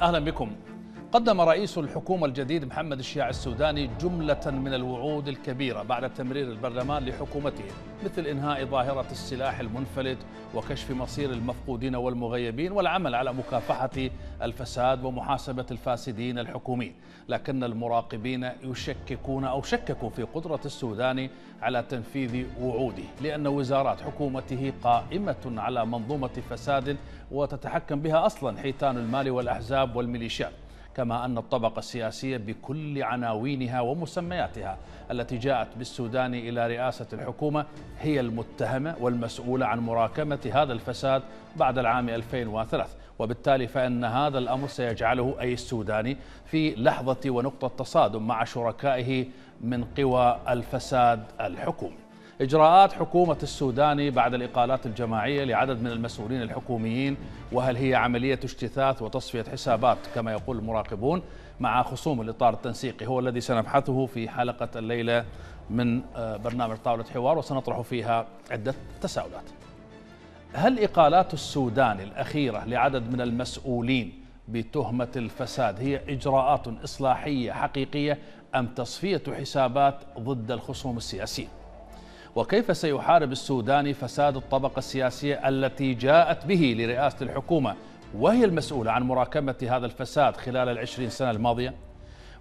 أهلا بكم. قدم رئيس الحكومة الجديد محمد الشياع السوداني جملة من الوعود الكبيرة بعد تمرير البرلمان لحكومته، مثل إنهاء ظاهرة السلاح المنفلت وكشف مصير المفقودين والمغيبين والعمل على مكافحة الفساد ومحاسبة الفاسدين الحكوميين. لكن المراقبين يشككون أو شككوا في قدرة السوداني على تنفيذ وعوده، لأن وزارات حكومته قائمة على منظومة فساد وتتحكم بها أصلا حيتان المال والأحزاب والميليشيات، كما أن الطبقة السياسية بكل عناوينها ومسمياتها التي جاءت بالسوداني إلى رئاسة الحكومة هي المتهمة والمسؤولة عن مراكمة هذا الفساد بعد العام 2003. وبالتالي فإن هذا الأمر سيجعله أي السوداني في لحظة ونقطة تصادم مع شركائه من قوى الفساد الحكومي. إجراءات حكومة السوداني بعد الإقالات الجماعية لعدد من المسؤولين الحكوميين، وهل هي عملية اجتثاث وتصفية حسابات كما يقول المراقبون مع خصوم الإطار التنسيقي؟ هو الذي سنبحثه في حلقة الليلة من برنامج طاولة حوار، وسنطرح فيها عدة تساؤلات. هل إقالات السوداني الأخيرة لعدد من المسؤولين بتهمة الفساد هي إجراءات إصلاحية حقيقية أم تصفية حسابات ضد الخصوم السياسي؟ وكيف سيحارب السوداني فساد الطبقة السياسية التي جاءت به لرئاسة الحكومة وهي المسؤولة عن مراكمة هذا الفساد خلال 20 سنة الماضية؟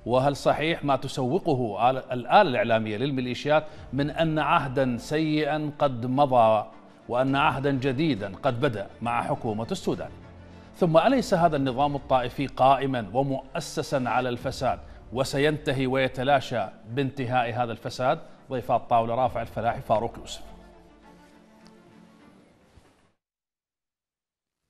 وهل صحيح ما تسوقه الآلة الإعلامية للميليشيات من أن عهدا سيئا قد مضى وأن عهدا جديدا قد بدأ مع حكومة السودان؟ ثم أليس هذا النظام الطائفي قائما ومؤسسا على الفساد وسينتهي ويتلاشى بانتهاء هذا الفساد؟ ضيفات الطاولة رافع الفلاحي، فاروق يوسف.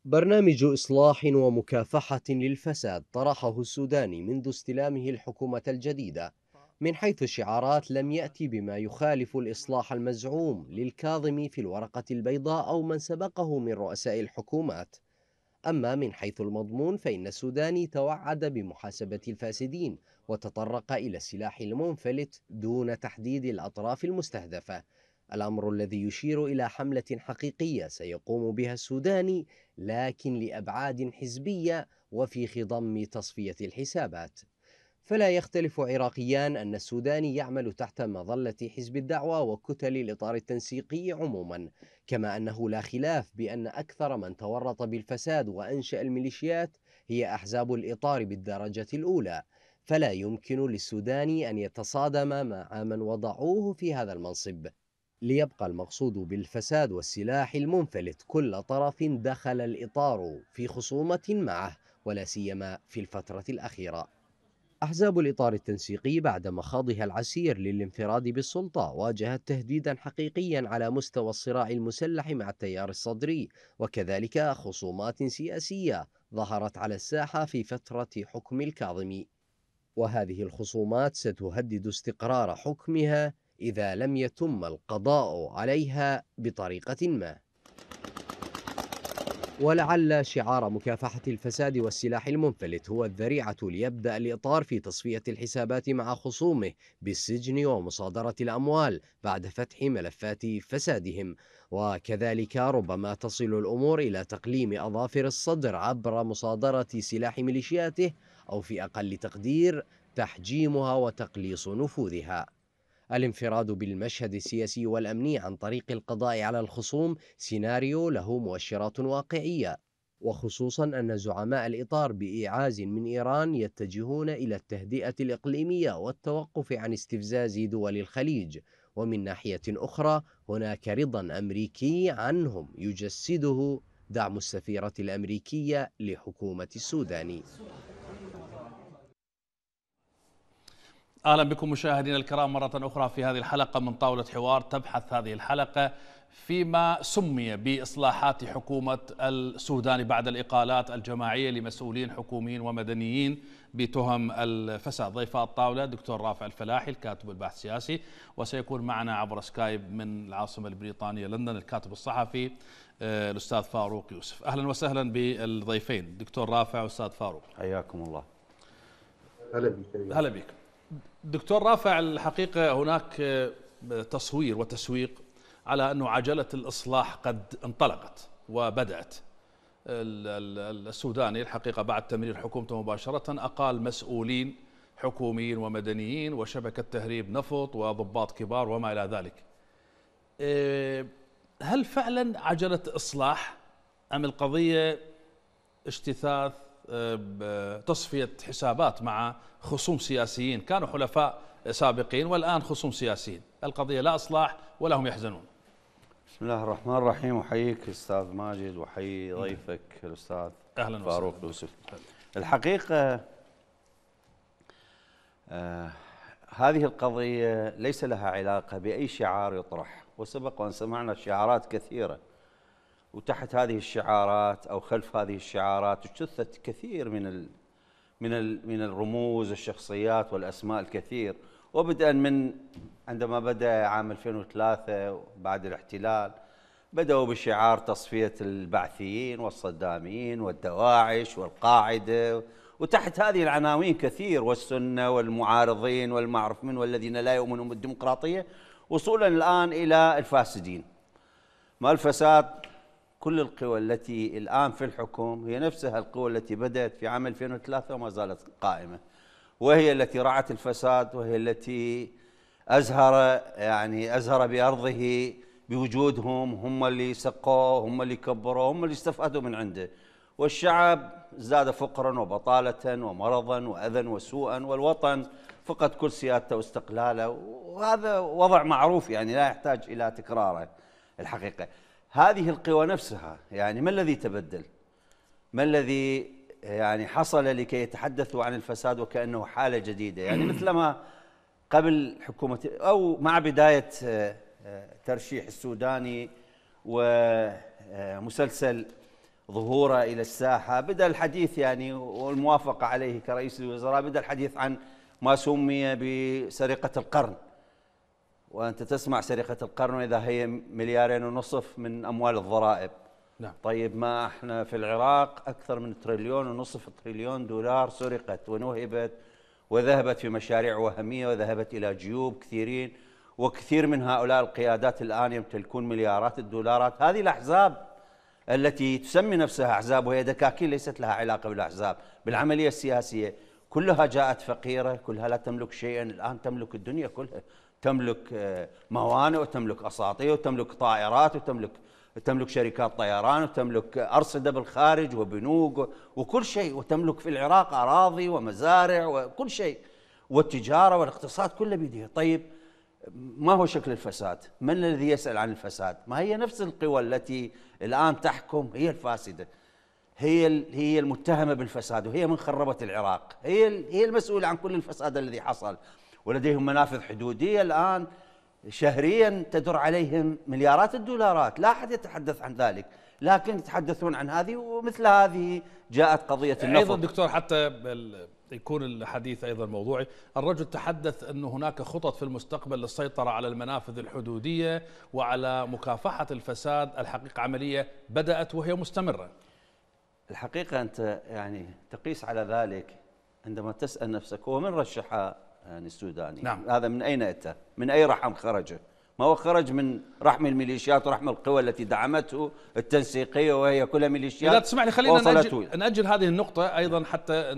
برنامج إصلاح ومكافحة للفساد طرحه السوداني منذ استلامه الحكومة الجديدة، من حيث الشعارات لم يأتي بما يخالف الإصلاح المزعوم للكاظمي في الورقة البيضاء أو من سبقه من رؤساء الحكومات. أما من حيث المضمون فإن السوداني توعد بمحاسبة الفاسدين وتطرق إلى السلاح المنفلت دون تحديد الأطراف المستهدفة، الأمر الذي يشير إلى حملة حقيقية سيقوم بها السوداني لكن لأبعاد حزبية وفي خضم تصفية الحسابات. فلا يختلف عراقيان أن السوداني يعمل تحت مظلة حزب الدعوة وكتل الإطار التنسيقي عموما، كما أنه لا خلاف بأن أكثر من تورط بالفساد وأنشأ الميليشيات هي أحزاب الإطار بالدرجة الأولى، فلا يمكن للسوداني أن يتصادم مع من وضعوه في هذا المنصب. ليبقى المقصود بالفساد والسلاح المنفلت كل طرف دخل الإطار في خصومة معه، ولا سيما في الفترة الأخيرة. أحزاب الإطار التنسيقي بعد مخاضها العسير للانفراد بالسلطة واجهت تهديدا حقيقيا على مستوى الصراع المسلح مع التيار الصدري، وكذلك خصومات سياسية ظهرت على الساحة في فترة حكم الكاظمي، وهذه الخصومات ستهدد استقرار حكمها إذا لم يتم القضاء عليها بطريقة ما. ولعل شعار مكافحة الفساد والسلاح المنفلت هو الذريعة ليبدأ الإطار في تصفية الحسابات مع خصومه بالسجن ومصادرة الأموال بعد فتح ملفات فسادهم، وكذلك ربما تصل الأمور إلى تقليم أظافر الصدر عبر مصادرة سلاح ميليشياته، أو في أقل تقدير تحجيمها وتقليص نفوذها. الانفراد بالمشهد السياسي والأمني عن طريق القضاء على الخصوم سيناريو له مؤشرات واقعية، وخصوصا أن زعماء الإطار بإعاز من إيران يتجهون إلى التهدئة الإقليمية والتوقف عن استفزاز دول الخليج، ومن ناحية أخرى هناك رضا أمريكي عنهم يجسده دعم السفيرة الأمريكية لحكومة السوداني. أهلا بكم مشاهدينا الكرام مرة أخرى في هذه الحلقة من طاولة حوار. تبحث هذه الحلقة فيما سمي بإصلاحات حكومة السوداني بعد الإقالات الجماعية لمسؤولين حكوميين ومدنيين بتهم الفساد. ضيفاء الطاولة دكتور رافع الفلاحي الكاتب والباحث السياسي، وسيكون معنا عبر سكايب من العاصمة البريطانية لندن الكاتب الصحفي الأستاذ فاروق يوسف. أهلا وسهلا بالضيفين دكتور رافع وأستاذ فاروق. حياكم الله. هلا بك دكتور رافع. الحقيقة هناك تصوير وتسويق على أنه عجلة الإصلاح قد انطلقت وبدأت، السوداني الحقيقة بعد تمرير حكومته مباشرة أقال مسؤولين حكوميين ومدنيين وشبكة تهريب نفط وضباط كبار وما إلى ذلك. هل فعلا عجلة إصلاح أم القضية اجتثاث تصفية حسابات مع خصوم سياسيين كانوا حلفاء سابقين والآن خصوم سياسيين؟ القضية لا إصلاح ولا هم يحزنون. بسم الله الرحمن الرحيم. وحييك أستاذ ماجد وحيي ضيفك الأستاذ فاروق يوسف. الحقيقة هذه القضية ليس لها علاقة بأي شعار يطرح، وسبق وأن سمعنا شعارات كثيرة وتحت هذه الشعارات أو خلف هذه الشعارات اجتثت كثير من الرموز والشخصيات والأسماء الكثير، وبدءا من عندما بدأ عام 2003 بعد الاحتلال بدأوا بشعار تصفية البعثيين والصداميين والدواعش والقاعدة، وتحت هذه العناوين كثير، والسنة والمعارضين والمعرف من والذين لا يؤمنون بالديمقراطية، وصولا الآن إلى الفاسدين. ما الفساد؟ كل القوى التي الآن في الحكم هي نفسها القوى التي بدأت في عام 2003 وما زالت قائمة، وهي التي رعت الفساد، وهي التي أزهر بأرضه بوجودهم. هم اللي سقوه، هم اللي كبروه، هم اللي استفادوا من عنده، والشعب زاد فقرا وبطالة ومرضا وأذى وسوءا، والوطن فقد كل سيادته واستقلاله، وهذا وضع معروف يعني لا يحتاج إلى تكراره. الحقيقة هذه القوى نفسها يعني ما الذي تبدل؟ ما الذي يعني حصل لكي يتحدثوا عن الفساد وكأنه حالة جديدة؟ يعني مثلما قبل حكومة أو مع بداية ترشيح السوداني ومسلسل ظهوره إلى الساحة بدأ الحديث يعني والموافقة عليه كرئيس الوزراء، بدأ الحديث عن ما سمي بسرقة القرن، وأنت تسمع سرقة القرن وإذا هي 2.5 مليار من أموال الضرائب. نعم. طيب ما احنا في العراق أكثر من 1.5 تريليون دولار سرقت ونهبت وذهبت في مشاريع وهمية وذهبت إلى جيوب كثيرين، وكثير من هؤلاء القيادات الآن يمتلكون مليارات الدولارات. هذه الأحزاب التي تسمي نفسها أحزاب وهي دكاكين ليست لها علاقة بالأحزاب، بالعملية السياسية كلها جاءت فقيرة، كلها لا تملك شيئا، الآن تملك الدنيا كلها، تملك موانئ وتملك أساطير وتملك طائرات وتملك شركات طيران وتملك أرصدة بالخارج وبنوك وكل شيء، وتملك في العراق أراضي ومزارع وكل شيء، والتجارة والاقتصاد كله بيدها. طيب ما هو شكل الفساد؟ من الذي يسأل عن الفساد؟ ما هي نفس القوى التي الآن تحكم هي الفاسدة، هي المتهمة بالفساد، وهي من خربت العراق، هي المسؤولة عن كل الفساد الذي حصل، ولديهم منافذ حدودية الآن شهريا تدر عليهم مليارات الدولارات، لا أحد يتحدث عن ذلك، لكن يتحدثون عن هذه. ومثل هذه جاءت قضية النفط. أيضا دكتور حتى يكون الحديث أيضا موضوعي، الرجل تحدث أن هناك خطط في المستقبل للسيطرة على المنافذ الحدودية وعلى مكافحة الفساد، الحقيقة عملية بدأت وهي مستمرة. الحقيقة أنت يعني تقيس على ذلك عندما تسأل نفسك هو من رشح يعني السوداني؟ نعم. هذا من أين أتى؟ من أي رحم خرج؟ ما هو خرج من رحم الميليشيات ورحم القوى التي دعمته التنسيقية وهي كلها ميليشيات. إذا تسمح لي خلينا نأجل هذه النقطة أيضا حتى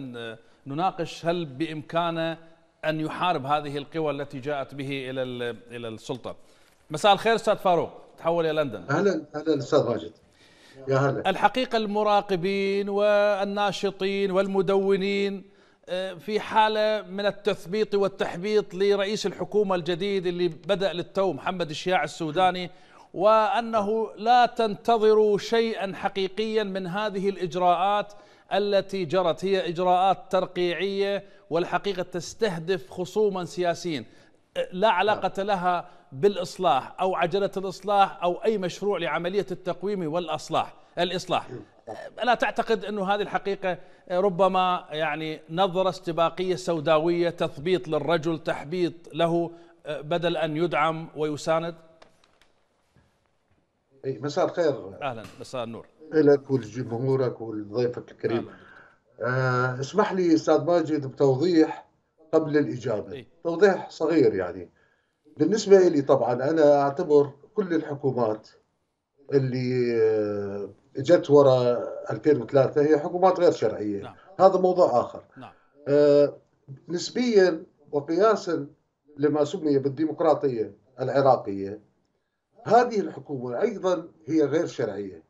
نناقش هل بإمكانه أن يحارب هذه القوى التي جاءت به إلى السلطة. مساء الخير أستاذ فاروق، تحول إلى لندن. أهلا أستاذ ماجد. يا هلا. الحقيقة المراقبين والناشطين والمدونين في حالة من التثبيط والتحبيط لرئيس الحكومة الجديد اللي بدأ للتو محمد الشياع السوداني، وأنه لا تنتظروا شيئا حقيقيا من هذه الإجراءات التي جرت، هي إجراءات ترقيعية والحقيقة تستهدف خصوما سياسيين لا علاقة لها بالإصلاح أو عجلة الإصلاح أو أي مشروع لعملية التقويم والإصلاح. ألا تعتقد أن هذه الحقيقة ربما يعني نظرة استباقية سوداوية، تثبيط للرجل، تحبيط له بدل أن يدعم ويساند؟ مساء الخير. أهلا، مساء النور لك ولجمهورك ولضيفك الكريم. اسمح لي أستاذ ماجد بتوضيح قبل الإجابة. توضيح صغير يعني بالنسبة لي. طبعا أنا أعتبر كل الحكومات اللي جت وراء 2003 هي حكومات غير شرعية. نعم. هذا موضوع آخر. نعم. نسبيا وقياسا لما سمي بالديمقراطية العراقية، هذه الحكومة أيضا هي غير شرعية،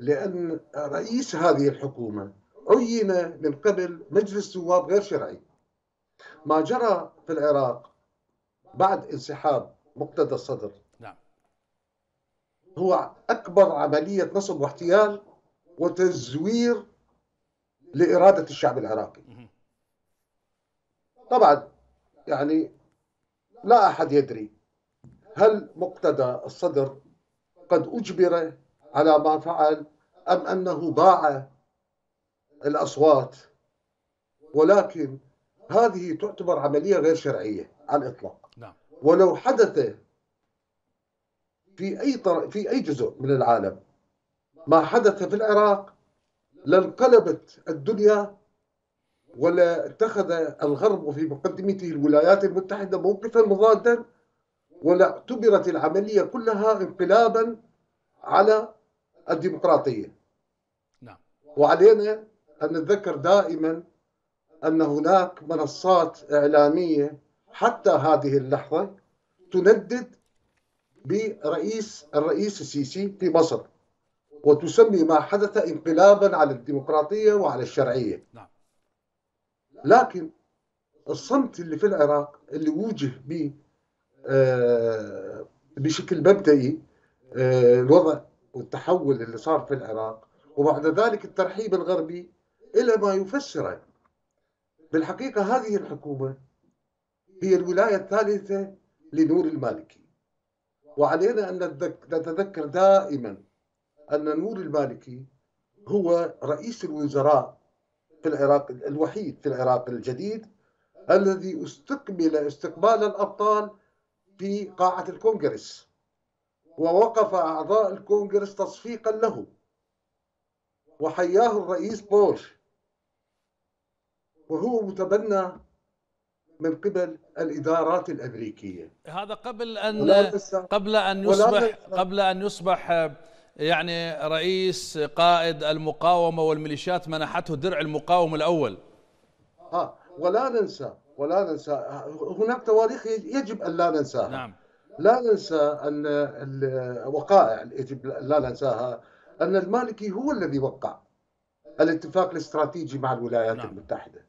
لأن رئيس هذه الحكومة عين من قبل مجلس نواب غير شرعي. ما جرى في العراق بعد انسحاب مقتدى الصدر هو أكبر عملية نصب واحتيال وتزوير لإرادة الشعب العراقي. طبعا يعني لا أحد يدري هل مقتدى الصدر قد أجبر على ما فعل أم أنه باع الأصوات، ولكن هذه تعتبر عملية غير شرعية على الإطلاق. ولو حدث في أي جزء من العالم ما حدث في العراق لانقلبت الدنيا، ولا اتخذ الغرب في مقدمته الولايات المتحدة موقفا مضادا، ولا اعتبرت العملية كلها انقلابا على الديمقراطية. نعم. وعلينا أن نتذكر دائما أن هناك منصات إعلامية حتى هذه اللحظة تندد الرئيس السيسي في مصر وتسمي ما حدث انقلابا على الديمقراطية وعلى الشرعية. نعم. لكن الصمت اللي في العراق اللي وجه بشكل مبدئي الوضع والتحول اللي صار في العراق، وبعد ذلك الترحيب الغربي إلى ما يفسره. بالحقيقة هذه الحكومة هي الولاية الثالثة لنور المالكي، وعلينا أن نتذكر دائما أن نور المالكي هو رئيس الوزراء في العراق الوحيد في العراق الجديد الذي استقبل استقبال الأبطال في قاعة الكونغرس، ووقف أعضاء الكونغرس تصفيقا له، وحياه الرئيس بوش، وهو متبنى من قبل الادارات الامريكيه. هذا قبل ان يصبح يعني رئيس قائد المقاومه والميليشيات منحته درع المقاومه الاول. ولا ننسى هناك تواريخ يجب ان لا ننساها. نعم. لا ننسى ان الوقائع يجب لا ننساها، ان المالكي هو الذي وقع الاتفاق الاستراتيجي مع الولايات المتحده.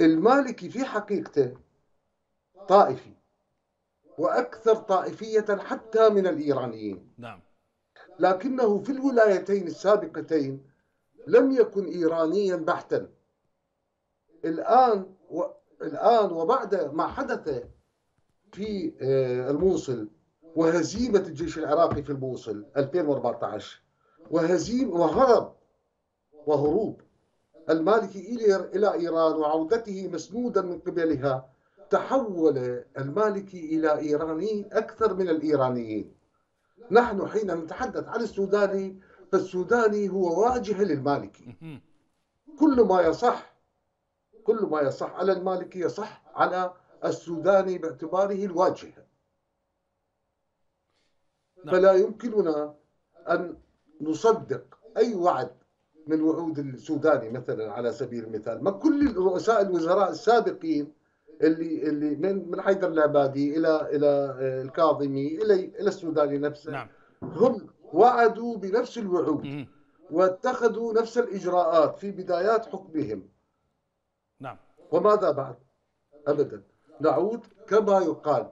المالكي في حقيقته طائفي، وأكثر طائفية حتى من الإيرانيين. نعم. لكنه في الولايتين السابقتين لم يكن إيرانيا بحتا. الآن وبعد ما حدث في الموصل وهزيمة الجيش العراقي في الموصل 2014 وهروب المالكي إلى إيران وعودته مسنودا من قبلها، تحول المالكي إلى إيراني أكثر من الإيرانيين. نحن حين نتحدث عن السوداني، فالسوداني هو واجهة للمالكي. كل ما يصح على المالكي يصح على السوداني باعتباره الواجهة. فلا يمكننا أن نصدق أي وعد من وعود السوداني مثلا على سبيل المثال. ما كل رؤساء الوزراء السابقين اللي من حيدر العبادي الى الكاظمي الى السوداني نفسه. نعم. هم وعدوا بنفس الوعود واتخذوا نفس الاجراءات في بدايات حكمهم. نعم. وماذا بعد؟ ابدا نعود كما يقال.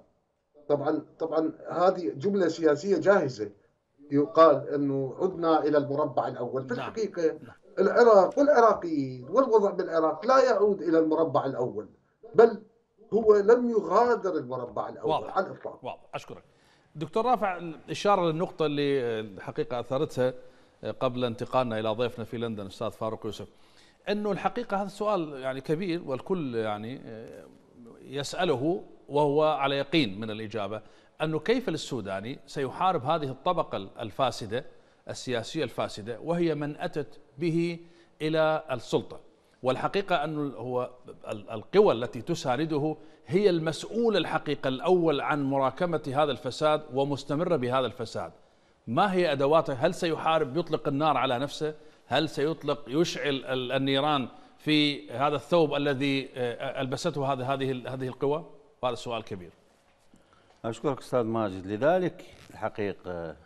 طبعا هذه جملة سياسية جاهزة، يقال أنه عدنا إلى المربع الأول. في الحقيقة العراق والعراقيين والوضع بالعراق لا يعود إلى المربع الأول، بل هو لم يغادر المربع الأول. واضح. على الإطلاق. واضح. أشكرك دكتور رافع. الإشارة للنقطة اللي الحقيقة أثرتها قبل انتقالنا إلى ضيفنا في لندن أستاذ فاروق يوسف، أنه الحقيقة هذا السؤال يعني كبير والكل يعني يسأله وهو على يقين من الإجابة، أنه كيف للسوداني سيحارب هذه الطبقة الفاسدة السياسية الفاسدة وهي من أتت به إلى السلطة. والحقيقة أنه هو القوى التي تسانده هي المسؤولة الحقيقة الأول عن مراكمة هذا الفساد ومستمرة بهذا الفساد، ما هي أدواته؟ هل سيحارب يطلق النار على نفسه؟ هل سيطلق يشعل النيران في هذا الثوب الذي ألبسته هذه القوى؟ هذا سؤال كبير. أشكرك أستاذ ماجد. لذلك الحقيقة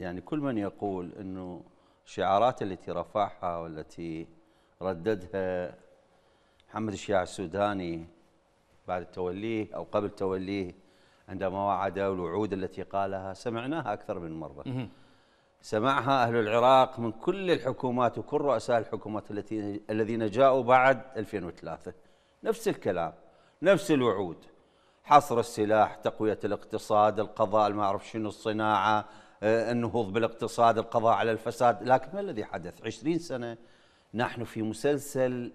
يعني كل من يقول أنه الشعارات التي رفعها والتي رددها محمد الشياع السوداني بعد توليه أو قبل توليه عندما وعد، والوعود التي قالها سمعناها أكثر من مرة، سمعها أهل العراق من كل الحكومات وكل رؤساء الحكومات الذين جاءوا بعد 2003، نفس الكلام، نفس الوعود، حصر السلاح، تقوية الاقتصاد، القضاء، المعرف شنو، الصناعة، النهوض بالاقتصاد، القضاء على الفساد. لكن ما الذي حدث؟ 20 سنة نحن في مسلسل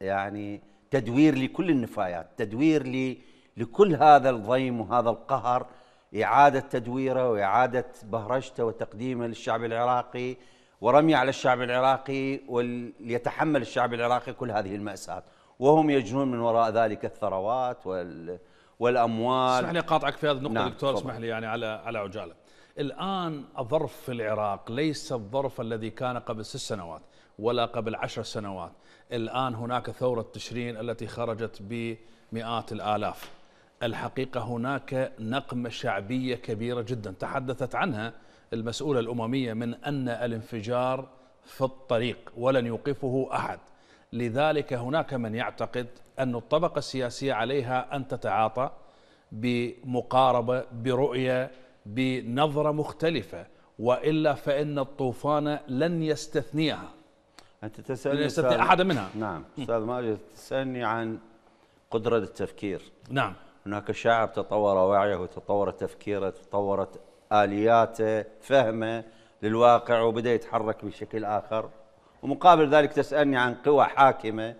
يعني تدوير لكل النفايات، تدوير لكل هذا الضيم وهذا القهر، إعادة تدويره وإعادة بهرجته وتقديمه للشعب العراقي ورمي على الشعب العراقي، وليتحمل الشعب العراقي كل هذه المأساة وهم يجنون من وراء ذلك الثروات والأموال. اسمح لي أقاطعك في هذه النقطة. نعم دكتور اسمح لي يعني على عجالة. الآن الظرف في العراق ليس الظرف الذي كان قبل 6 سنوات ولا قبل 10 سنوات. الآن هناك ثورة تشرين التي خرجت بمئات الآلاف. الحقيقة هناك نقمة شعبية كبيرة جدا تحدثت عنها المسؤولة الأممية من أن الانفجار في الطريق ولن يوقفه أحد. لذلك هناك من يعتقد أن الطبقة السياسية عليها أن تتعاطى بمقاربة، برؤية، بنظرة مختلفة، وإلا فإن الطوفان لن يستثنيها. أنت تسألني يستثني أحد منها. نعم أستاذ ماجد، تسألني عن قدرة التفكير. نعم هناك شعب تطور وعيه وتطور تفكيره، تطورت آلياته، فهمه للواقع، وبدأ يتحرك بشكل آخر. ومقابل ذلك تسألني عن قوى حاكمة،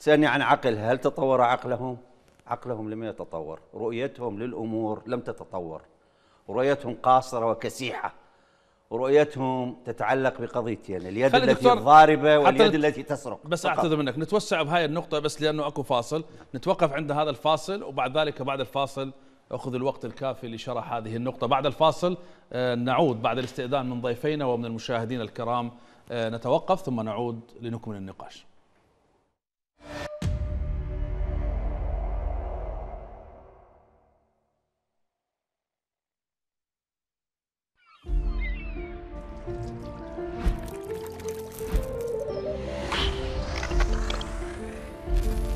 تسألني عن عقل. هل تطور عقلهم؟ عقلهم لم يتطور، رؤيتهم للأمور لم تتطور، رؤيتهم قاصرة وكسيحة، رؤيتهم تتعلق بقضيتين، اليد التي ضاربة واليد التي تسرق. بس أعتذر منك نتوسع بهاي النقطة بس لأنه أكو فاصل، نتوقف عند هذا الفاصل وبعد ذلك بعد الفاصل أخذ الوقت الكافي لشرح هذه النقطة. بعد الفاصل نعود بعد الاستئذان من ضيفينا ومن المشاهدين الكرام، نتوقف ثم نعود لنكمل النقاش.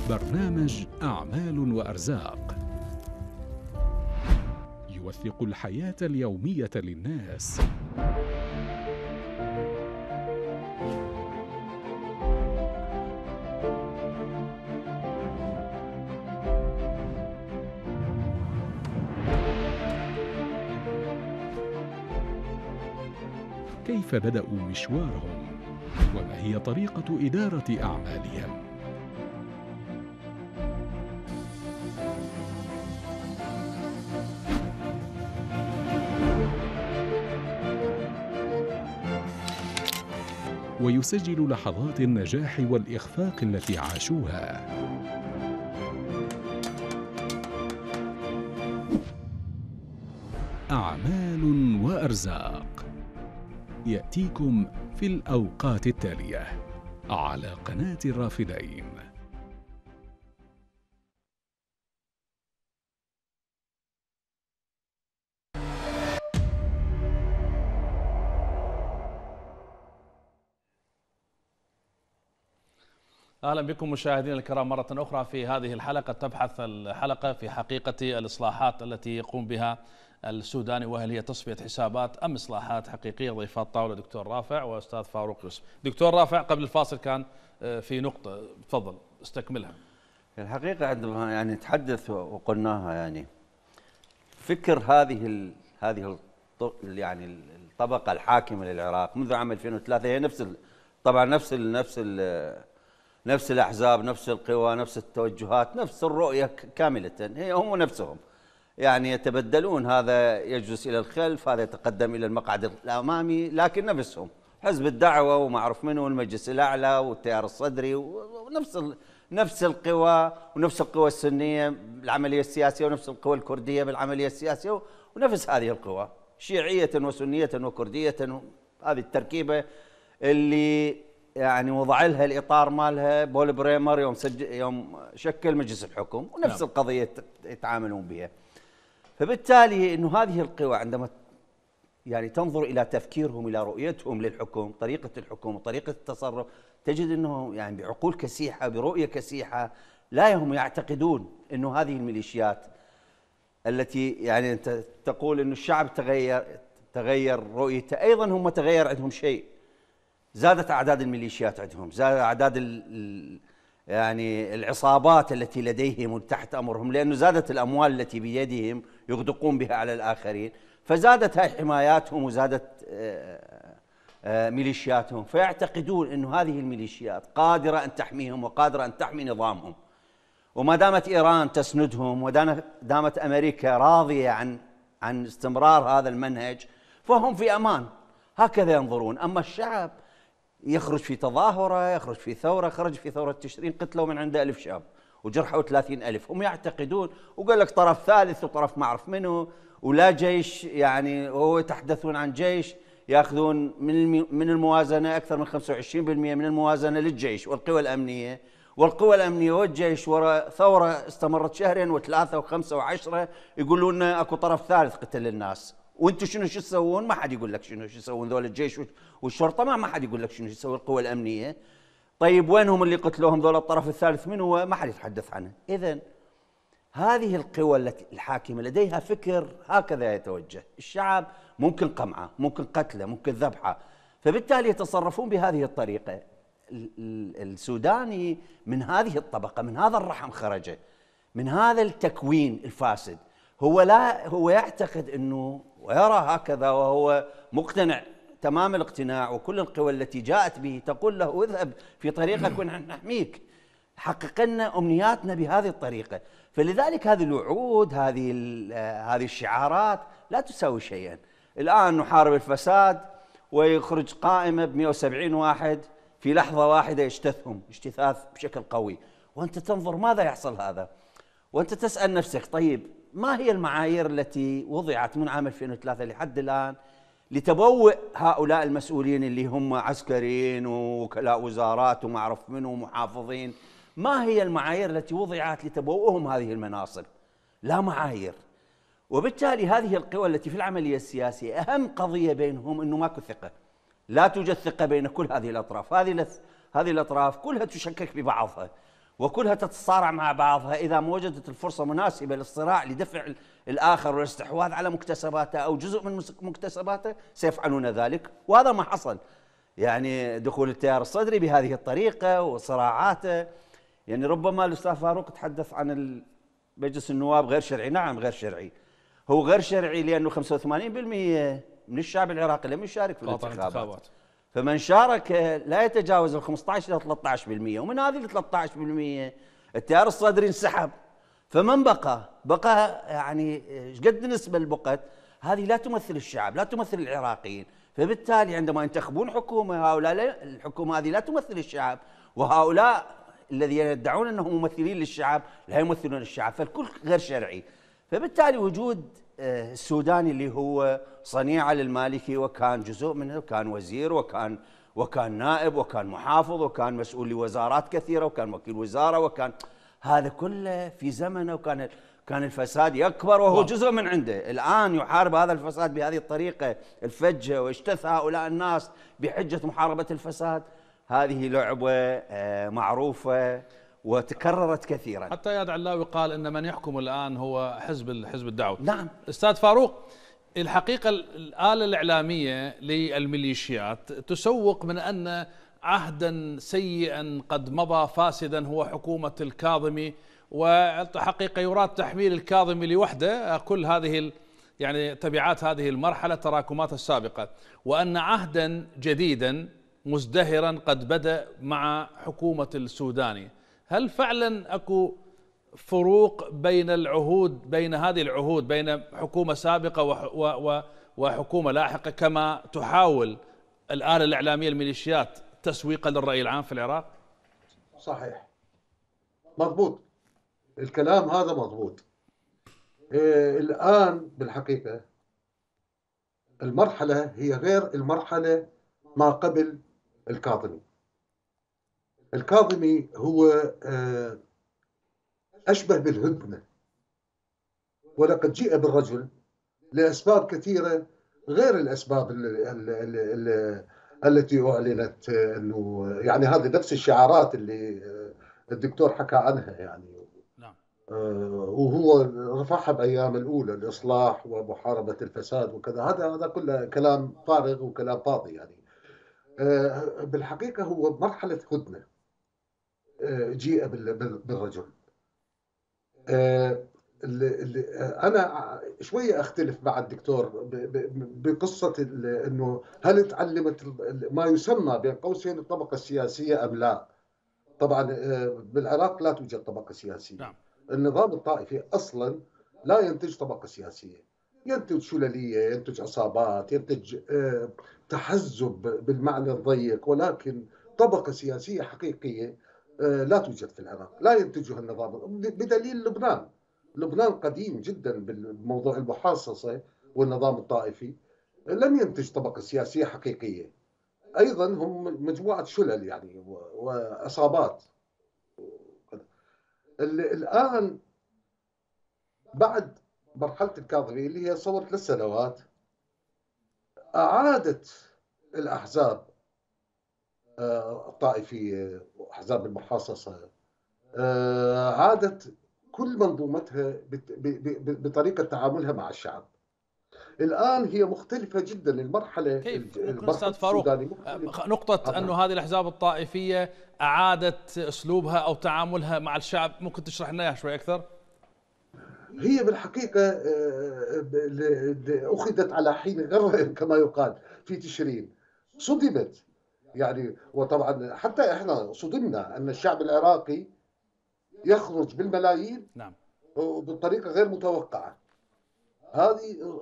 برنامج أعمال وأرزاق يوثق الحياة اليومية للناس، كيف بدأوا مشوارهم وما هي طريقة إدارة أعمالهم. ويسجل لحظات النجاح والإخفاق التي عاشوها. أعمال وأرزاق يأتيكم في الأوقات التالية على قناة الرافدين. أهلا بكم مشاهدينا الكرام مرة أخرى في هذه الحلقة. تبحث الحلقة في حقيقة الإصلاحات التي يقوم بها السوداني، وهل هي تصفية حسابات أم إصلاحات حقيقية. ضيفاء الطاولة دكتور رافع وأستاذ فاروق يوسف. دكتور رافع قبل الفاصل كان في نقطة، تفضل استكملها. الحقيقة عندما يعني نتحدث وقلناها يعني فكر هذه يعني الطبقة الحاكمة للعراق منذ عام 2003 هي نفس طبعا نفس الأحزاب، نفس القوى، نفس التوجهات، نفس الرؤية كاملة، هي هم نفسهم يعني يتبدلون، هذا يجلس إلى الخلف، هذا يتقدم إلى المقعد الأمامي، لكن نفسهم حزب الدعوة وما أعرف منه المجلس الأعلى والتيار الصدري، ونفس القوى ونفس القوى السنية بالعملية السياسية ونفس القوى الكردية بالعملية السياسية ونفس هذه القوى. شيعية وسنية وكردية، هذه التركيبة اللي يعني وضع لها الإطار مالها بول بريمر يوم شكل مجلس الحكم، ونفس القضية يتعاملون بها. فبالتالي أنه هذه القوى عندما يعني تنظر إلى تفكيرهم، إلى رؤيتهم للحكم، طريقة الحكم وطريقة التصرف، تجد أنه يعني بعقول كسيحة، برؤية كسيحة، لا هم يعتقدون أنه هذه الميليشيات التي يعني أنت تقول أنه الشعب تغير رؤيته، أيضا هم تغير عندهم شيء، زادت أعداد الميليشيات عندهم، زادت أعداد يعني العصابات التي لديهم تحت أمرهم، لأنه زادت الأموال التي بيدهم يغدقون بها على الآخرين، فزادت هاي حماياتهم وزادت ميليشياتهم، فيعتقدون أن هذه الميليشيات قادرة أن تحميهم وقادرة أن تحمي نظامهم، وما دامت إيران تسندهم ودامت أمريكا راضية عن استمرار هذا المنهج فهم في أمان، هكذا ينظرون. أما الشعب يخرج في تظاهرة، يخرج في ثورة، خرج في ثورة تشرين قتلوا من عنده 1000 شاب وجرحوا 30,000، هم يعتقدون وقال لك طرف ثالث وطرف ما أعرف منه ولا جيش، يعني وهو يتحدثون عن جيش ياخذون من الموازنة أكثر من 25% من الموازنة للجيش والقوى الأمنية، والقوى الأمنية والجيش وراء ثورة استمرت شهرين وثلاثة وخمسة و10 يقولون أكو طرف ثالث قتل الناس، وانتم شو تسوون؟ ما حد يقول لك شنو يسوون ذول الجيش والشرطه، ما حد يقول لك شنو يسوي القوى الامنيه. طيب وينهم اللي قتلوهم ذول الطرف الثالث؟ من هو؟ ما حد يتحدث عنه. اذا هذه القوى الحاكمه لديها فكر هكذا يتوجه، الشعب ممكن قمعه، ممكن قتله، ممكن ذبحه، فبالتالي يتصرفون بهذه الطريقه. السوداني من هذه الطبقه، من هذا الرحم خرج، من هذا التكوين الفاسد، هو يعتقد انه ويرى هكذا، وهو مقتنع تمام الاقتناع، وكل القوى التي جاءت به تقول له اذهب في طريقك ونحن نحميك، حقق لنا امنياتنا بهذه الطريقه. فلذلك هذه الوعود، هذه الشعارات لا تساوي شيئا. الان نحارب الفساد ويخرج قائمه ب 170 واحد في لحظه واحده يجتثهم اجتثاث بشكل قوي، وانت تنظر ماذا يحصل هذا، وانت تسال نفسك طيب ما هي المعايير التي وضعت من عام 2003 لحد الآن لتبوئ هؤلاء المسؤولين اللي هم عسكريين ووكلاء وزارات وما أعرف منه ومحافظين؟ ما هي المعايير التي وضعت لتبوئهم هذه المناصب؟ لا معايير. وبالتالي هذه القوى التي في العملية السياسية أهم قضية بينهم أنه ماكو ثقة، لا توجد ثقة بين كل هذه الأطراف، هذه الأطراف كلها تشكك ببعضها وكلها تتصارع مع بعضها، إذا ما وجدت الفرصة مناسبة للصراع لدفع الآخر والاستحواذ على مكتسباته أو جزء من مكتسباته سيفعلون ذلك، وهذا ما حصل. يعني دخول التيار الصدري بهذه الطريقة وصراعاته، يعني ربما الأستاذ فاروق تحدث عن مجلس النواب غير شرعي، نعم غير شرعي، هو غير شرعي لأنه 85% من الشعب العراقي لم يشارك في الانتخابات، فمن شارك لا يتجاوز ال 15 إلى 13%، ومن هذه ال 13% التيار الصدري انسحب، فمن بقى يعني قد نسبة البقت هذه لا تمثل الشعب، لا تمثل العراقيين، فبالتالي عندما ينتخبون حكومة هؤلاء الحكومة هذه لا تمثل الشعب، وهؤلاء الذين يدعون أنهم ممثلين للشعب لا يمثلون الشعب، فالكل غير شرعي. فبالتالي وجود السوداني اللي هو صنيعة للمالكي وكان جزء منه، كان وزير وكان نائب وكان محافظ وكان مسؤول لوزارات كثيرة وكان وكيل وزارة، وكان هذا كله في زمنه، وكان الفساد يكبر وهو جزء من عنده. الآن يحارب هذا الفساد بهذه الطريقة الفجة ويجتث هؤلاء الناس بحجة محاربة الفساد، هذه لعبة معروفة وتكررت كثيرا. حتى اياد علاوي قال ان من يحكم الان هو حزب الدعوه. نعم استاذ فاروق، الحقيقه الاله الاعلاميه للميليشيات تسوق من ان عهدا سيئا قد مضى فاسدا هو حكومه الكاظمي، وحقيقه يراد تحميل الكاظمي لوحده كل هذه يعني تبعات هذه المرحله تراكمات السابقه، وان عهدا جديدا مزدهرا قد بدا مع حكومه السوداني. هل فعلا اكو فروق بين العهود، بين هذه العهود، بين حكومه سابقه وحكومه لاحقه كما تحاول الاله الاعلاميه الميليشيات تسويقا للراي العام في العراق؟ صحيح، مضبوط، الكلام هذا مضبوط. الان بالحقيقه المرحلة هي غير المرحلة ما قبل الكاظمي. الكاظمي هو أشبه بالهدنة، ولقد جاء بالرجل لأسباب كثيرة غير الأسباب التي أعلنت، أنه يعني هذه نفس الشعارات اللي الدكتور حكى عنها يعني، وهو رفعها بأيام الأولى، الإصلاح ومحاربة الفساد وكذا، هذا كله كلام فارغ وكلام فاضي يعني. بالحقيقة هو مرحلة هدنة جيء بالرجل. أنا شوية أختلف مع الدكتور بقصة أنه هل تعلمت ما يسمى بين قوسين الطبقة السياسية أم لا. طبعا بالعراق لا توجد طبقة سياسية، النظام الطائفي أصلا لا ينتج طبقة سياسية، ينتج شللية، ينتج عصابات، ينتج تحزب بالمعنى الضيق، ولكن طبقة سياسية حقيقية لا توجد في العراق، لا ينتجها النظام، بدليل لبنان. لبنان قديم جدا بالموضوع المحاصصة والنظام الطائفي، لم ينتج طبقة سياسية حقيقية، أيضا هم مجموعة شلل يعني وعصابات. الآن بعد مرحلة الكاظمي اللي هي صارت 3 سنوات، أعادت الأحزاب الطائفية وأحزاب المحاصصة، عادت كل منظومتها بطريقة تعاملها مع الشعب. الآن هي مختلفة جدا المرحلة. كيف؟ أستاذ فاروق، نقطة أنه هذه الأحزاب الطائفية أعادت أسلوبها أو تعاملها مع الشعب، ممكن تشرح لنا شوي أكثر؟ هي بالحقيقة أخذت على حين غرة كما يقال في تشرين، صدمت يعني، وطبعا حتى إحنا صدمنا أن الشعب العراقي يخرج بالملايين وبالطريقة غير متوقعة. هذه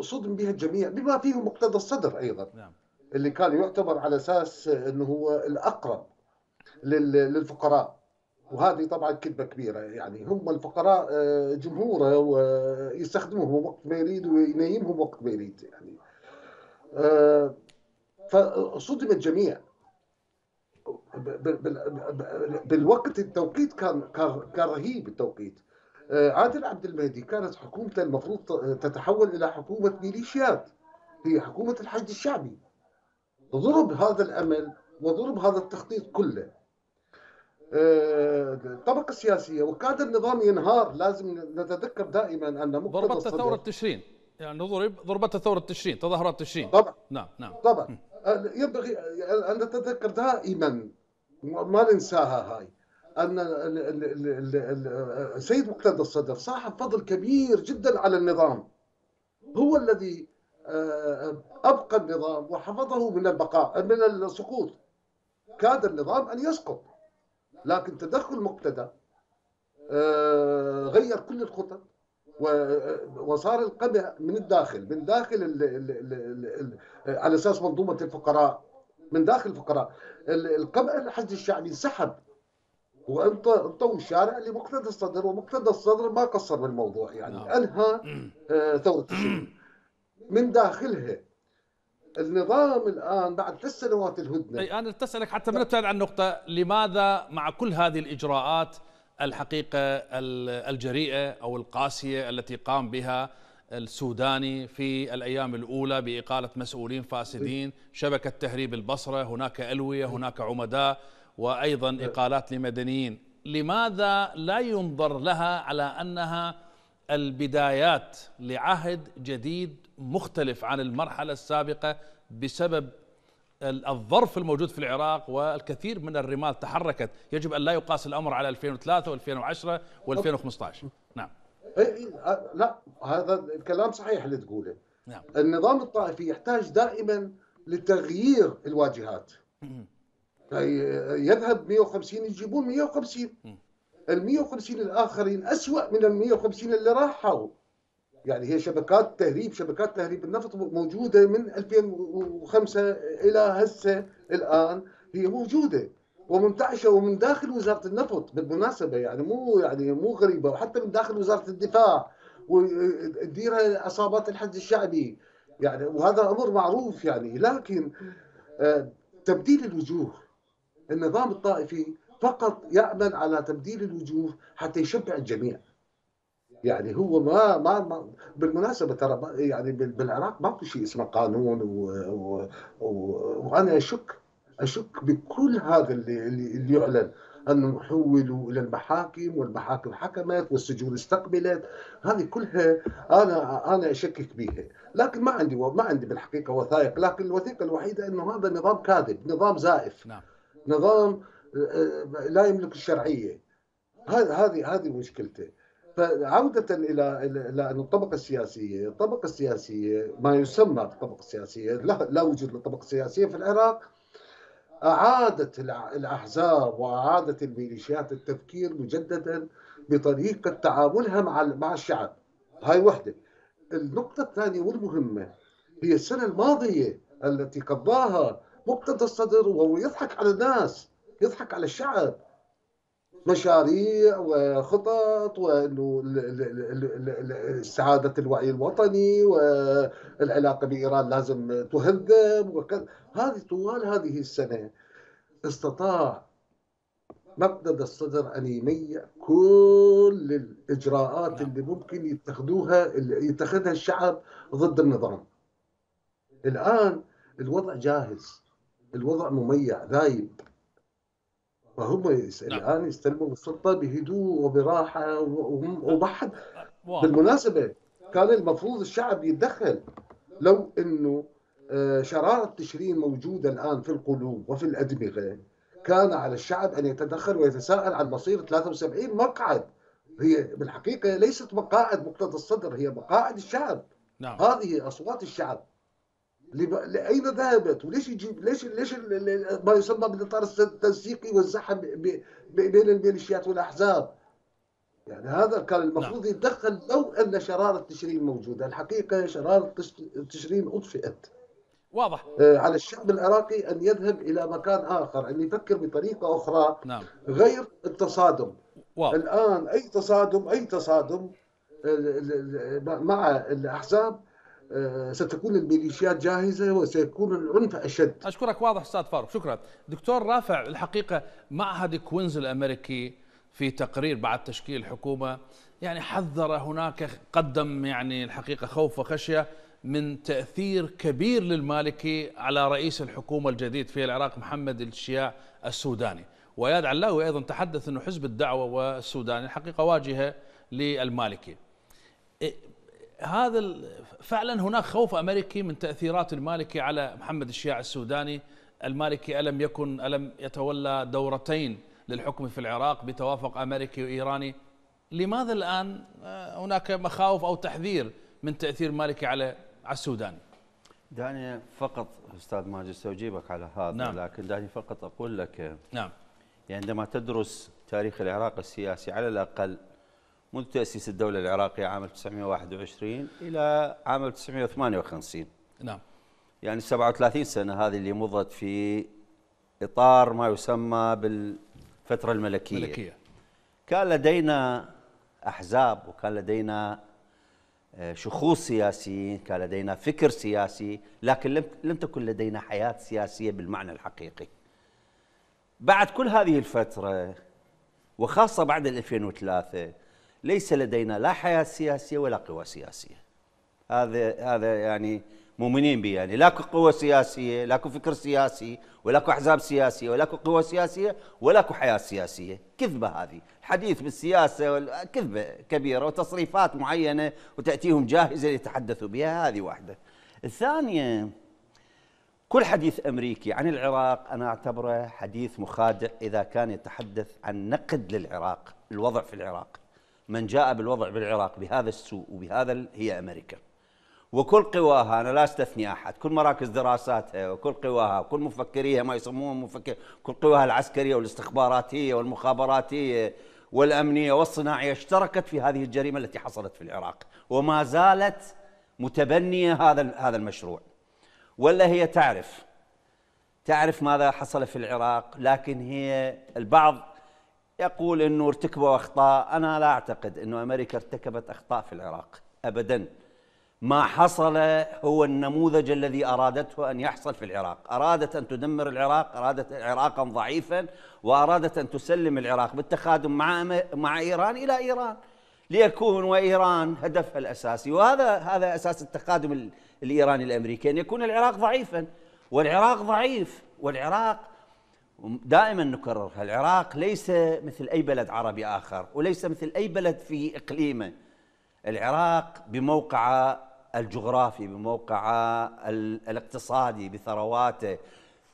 صدم بها الجميع، بما فيه مقتدى الصدر أيضا اللي كان يعتبر على أساس أنه هو الأقرب للفقراء، وهذه طبعا كذبة كبيرة يعني. هم الفقراء جمهوره ويستخدمهم وقت ما يريد وينيمهم وقت ما يريد يعني، فصدم الجميع. بالوقت التوقيت كان رهيب التوقيت. عادل عبد المهدي كانت حكومته المفروض تتحول إلى حكومة ميليشيات، هي حكومة الحشد الشعبي. ضرب هذا الأمل وضرب هذا التخطيط كله. الطبقة السياسية وكاد النظام ينهار. لازم نتذكر دائما أن ضربت ثورة تشرين يعني، ضربت ثورة تشرين، تظاهرات تشرين طبعا. نعم طبعا ينبغي أن نتذكر دائما، ما ننساها هاي، أن السيد مقتدى الصدر صاحب فضل كبير جدا على النظام، هو الذي أبقى النظام وحفظه من البقاء من السقوط. كاد النظام أن يسقط، لكن تدخل مقتدى غير كل الخطط، وصار القمع من الداخل، من داخل على أساس منظومة الفقراء، من داخل الفقراء. القمع الحشد الشعبي انسحب وانطوا الشارع لمقتدى الصدر، ومقتدى الصدر ما قصر بالموضوع يعني، انهى ثورة تشرين من داخلها. النظام الان بعد 3 سنوات الهدنه. اي انا تسالك حتى ما نبتعد عن النقطه، لماذا مع كل هذه الاجراءات الحقيقه الجريئه او القاسيه التي قام بها السوداني في الأيام الأولى بإقالة مسؤولين فاسدين، شبكة تهريب البصرة، هناك ألوية، هناك عمداء، وأيضا إقالات لمدنيين، لماذا لا ينظر لها على أنها البدايات لعهد جديد مختلف عن المرحلة السابقة بسبب الظرف الموجود في العراق والكثير من الرمال تحركت؟ يجب أن لا يقاس الأمر على 2003 و2010 و2015. نعم لا، هذا الكلام صحيح اللي تقوله. النظام الطائفي يحتاج دائما لتغيير الواجهات، يذهب 150 يجيبون 150، ال150 الآخرين أسوأ من ال150 اللي راحوا يعني. هي شبكات تهريب النفط موجودة من 2005 إلى هسه، الآن هي موجودة ومنتعشة، ومن داخل وزارة النفط بالمناسبة يعني، مو غريبة، وحتى من داخل وزارة الدفاع، وتديرها عصابات الحشد الشعبي يعني، وهذا أمر معروف يعني. لكن تبديل الوجوه، النظام الطائفي فقط يعمل على تبديل الوجوه حتى يشبع الجميع يعني. هو ما بالمناسبة ترى يعني بالعراق ماكو شيء اسمه قانون، وأنا أشك بكل هذا اللي يعلن أنه حولوا إلى المحاكم والمحاكم حكمت والسجون استقبلت، هذه كلها أنا أشكك بها. لكن ما عندي بالحقيقة وثائق، لكن الوثيقة الوحيدة أنه هذا نظام كاذب، نظام زائف، نظام لا يملك الشرعية. هذه مشكلته. فعودة إلى أن الطبقة السياسية ما يسمى بالطبقة السياسية، لا وجود للطبقة السياسية في العراق. أعادت الأحزاب وأعادت الميليشيات التفكير مجددا بطريقة تعاملها مع الشعب. هاي وحدة. النقطة الثانية والمهمة هي السنة الماضية التي قضاها مقتدى الصدر وهو يضحك على الناس، يضحك على الشعب، مشاريع وخطط وانه استعاده الوعي الوطني والعلاقه بايران لازم تهذب وكذا. هذه طوال هذه السنه استطاع مقتدى الصدر ان يميع كل الاجراءات اللي ممكن يتخذها الشعب ضد النظام. الان الوضع جاهز، الوضع مميع ذايب، فهم الآن يستلموا السلطة بهدوء وبراحة وبحد. بالمناسبة كان المفروض الشعب يتدخل، لو أنه شرارة تشرين موجودة الآن في القلوب وفي الأدمغة، كان على الشعب أن يتدخل ويتساءل عن مصير 73 مقعد. هي بالحقيقة ليست مقاعد مقتدى الصدر، هي مقاعد الشعب. هذه أصوات الشعب، لأين ذهبت؟ وليش يجيب ليش ما يسمى بالإطار التنسيقي والزحم بين الميليشيات والأحزاب؟ يعني هذا كان المفروض يتدخل لو أن شرارة تشرين موجودة. الحقيقة شرارة تشرين أطفئت. واضح. على الشعب العراقي أن يذهب إلى مكان آخر، أن يفكر بطريقة أخرى غير التصادم. واضح. الآن أي تصادم مع الأحزاب ستكون الميليشيات جاهزة وسيكون العنف أشد. أشكرك. واضح أستاذ فاروق، شكرا. دكتور رافع، الحقيقة معهد كوينز الأمريكي في تقرير بعد تشكيل الحكومة يعني حذر هناك، قدم يعني الحقيقة خوف وخشية من تأثير كبير للمالكي على رئيس الحكومة الجديد في العراق محمد الشياع السوداني. وإياد علاوي أيضا تحدث أنه حزب الدعوة والسوداني الحقيقة واجهة للمالكي. هذا فعلا هناك خوف أمريكي من تأثيرات المالكي على محمد الشياع السوداني. المالكي ألم يتولى دورتين للحكم في العراق بتوافق أمريكي وإيراني. لماذا الآن هناك مخاوف أو تحذير من تأثير المالكي على السوداني؟ دعني فقط أستاذ ماجد سأجيبك على هذا. لكن دعني فقط أقول لك يعني عندما تدرس تاريخ العراق السياسي على الأقل منذ تأسيس الدولة العراقية عام 1921 إلى عام 1958. يعني 37 سنة هذه اللي مضت في إطار ما يسمى بالفترة الملكية. كان لدينا أحزاب، وكان لدينا شخوص سياسيين، كان لدينا فكر سياسي، لكن لم تكن لدينا حياة سياسية بالمعنى الحقيقي. بعد كل هذه الفترة وخاصة بعد 2003 ليس لدينا لا حياة سياسية ولا قوى سياسية. هذا يعني مؤمنين به، يعني لاكو قوى سياسية، لاكو فكر سياسي، ولاكو أحزاب سياسية، ولاكو قوى سياسية، ولاكو حياة سياسية. كذبة هذه، الحديث بالسياسة كذبة كبيرة، وتصريفات معينة وتأتيهم جاهزة ليتحدثوا بها. هذه واحدة. الثانية، كل حديث أمريكي عن العراق أنا أعتبره حديث مخادع إذا كان يتحدث عن نقد للعراق، الوضع في العراق. من جاء بالوضع بالعراق بهذا السوء وبهذا هي أمريكا، وكل قواها، أنا لا أستثني أحد، كل مراكز دراساتها وكل قواها وكل مفكريها، ما يسموهم مفكر، كل قواها العسكرية والاستخباراتية والمخابراتية والأمنية والصناعية اشتركت في هذه الجريمة التي حصلت في العراق، وما زالت متبنية هذا المشروع. ولا هي تعرف ماذا حصل في العراق، لكن هي البعض يقول أنه ارتكبوا أخطاء. أنا لا أعتقد أنه أمريكا ارتكبت أخطاء في العراق أبداً، ما حصل هو النموذج الذي أرادته أن يحصل في العراق. أرادت أن تدمر العراق، أرادت عراقا ضعيفا، وأرادت أن تسلم العراق بالتخادم مع إيران إلى إيران، ليكون وإيران هدفها الأساسي. وهذا أساس التقادم الإيراني الأمريكي، أن يكون العراق ضعيفا. والعراق ضعيف، والعراق دائما نكررها، العراق ليس مثل أي بلد عربي آخر، وليس مثل أي بلد في إقليمه. العراق بموقعه الجغرافي، بموقعه الاقتصادي،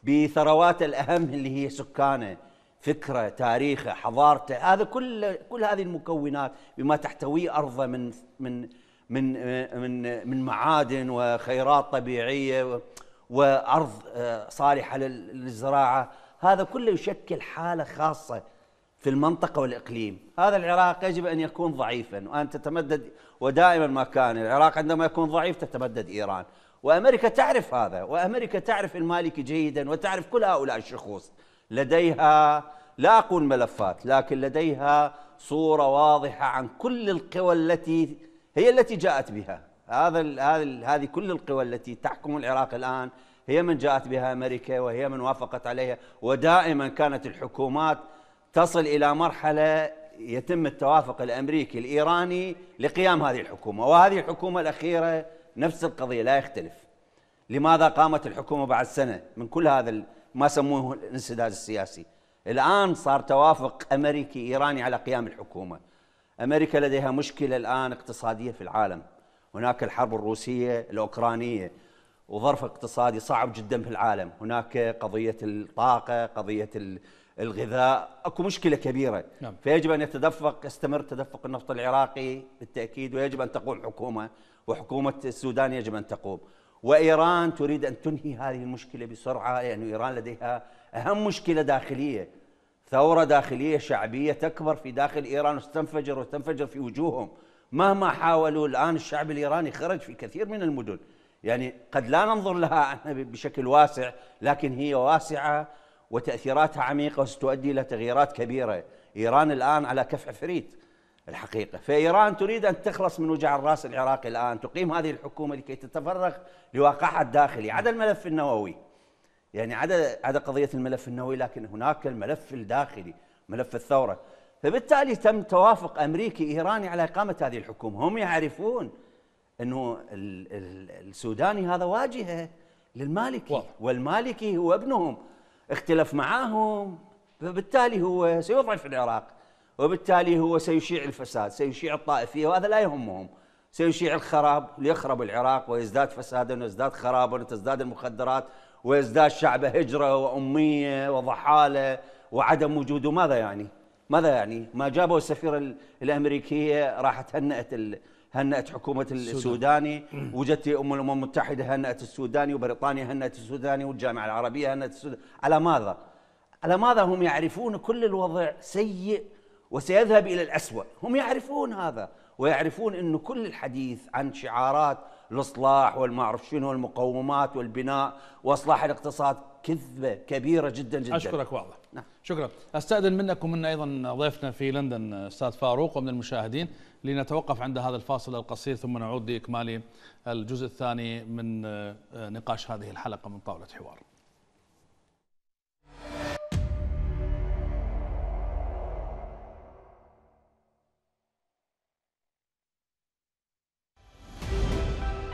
بثرواته الأهم اللي هي سكانه، فكره، تاريخه، حضارته، هذا كل هذه المكونات بما تحتويه ارضه من من من من من معادن وخيرات طبيعيه وارض صالحه للزراعه، هذا كله يشكل حاله خاصه في المنطقه والاقليم. هذا العراق يجب ان يكون ضعيفا وان تتمدد، ودائما ما كان العراق عندما يكون ضعيف تتمدد ايران، وامريكا تعرف هذا، وامريكا تعرف المالكي جيدا، وتعرف كل هؤلاء الشخوص. لديها لا أقول ملفات، لكن لديها صورة واضحة عن كل القوى التي هي التي جاءت بها. هذه كل القوى التي تحكم العراق الآن هي من جاءت بها أمريكا، وهي من وافقت عليها. ودائما كانت الحكومات تصل إلى مرحلة يتم التوافق الأمريكي الإيراني لقيام هذه الحكومة، وهذه الحكومة الأخيرة نفس القضية لا يختلف. لماذا قامت الحكومة بعد سنة من كل هذا ما سموه الانسداد السياسي؟ الآن صار توافق أمريكي إيراني على قيام الحكومة. أمريكا لديها مشكلة الآن اقتصادية في العالم، هناك الحرب الروسية الأوكرانية وظرف اقتصادي صعب جدا في العالم، هناك قضية الطاقة، قضية الغذاء، أكو مشكلة كبيرة. فيجب أن يستمر تدفق النفط العراقي بالتأكيد، ويجب أن تقوم حكومة، وحكومة السودان يجب أن تقوم. وإيران تريد أن تنهي هذه المشكلة بسرعة، لأن يعني إيران لديها أهم مشكلة داخلية، ثورة داخلية شعبية تكبر في داخل إيران وتنفجر في وجوههم مهما حاولوا. الآن الشعب الإيراني خرج في كثير من المدن، يعني قد لا ننظر لها بشكل واسع، لكن هي واسعة وتأثيراتها عميقة وستؤدي إلى تغييرات كبيرة. إيران الآن على كف عفريت الحقيقة، فإيران تريد أن تخلص من وجع الرأس العراقي الآن، تقيم هذه الحكومة لكي تتفرغ لواقعها الداخلي عدا الملف النووي، يعني عدا قضية الملف النووي، لكن هناك الملف الداخلي، ملف الثورة. فبالتالي تم توافق أمريكي إيراني على إقامة هذه الحكومة. هم يعرفون أنه السوداني هذا واجهة للمالكي، والمالكي هو ابنهم، اختلف معاهم، فبالتالي هو سيضعف العراق، وبالتالي هو سيشيع الفساد، سيشيع الطائفية، وهذا لا يهمهم، سيشيع الخراب ليخرب العراق ويزداد فسادا ويزداد خرابا وتزداد المخدرات ويزداد شعبه هجرة وأمية وضحالة وعدم وجوده. ماذا يعني؟ ما جابوا السفيرة الأمريكية راحت هنأت حكومة السوداني، وجدت الأمم المتحدة هنأت السوداني، وبريطانيا هنأت السوداني، والجامعة العربية هنأت السوداني. على ماذا؟ على ماذا؟ هم يعرفون كل الوضع سيء وسيذهب إلى الأسوأ، هم يعرفون هذا، ويعرفون أنه كل الحديث عن شعارات الإصلاح والمعرف شنو والمقومات والبناء وإصلاح الاقتصاد كذبة كبيرة جدا جدا. أشكرك واضح. نعم. شكرا. أستأذن منك ومن أيضا ضيفنا في لندن أستاذ فاروق ومن المشاهدين لنتوقف عند هذا الفاصل القصير، ثم نعود لإكمال الجزء الثاني من نقاش هذه الحلقة من طاولة حوار.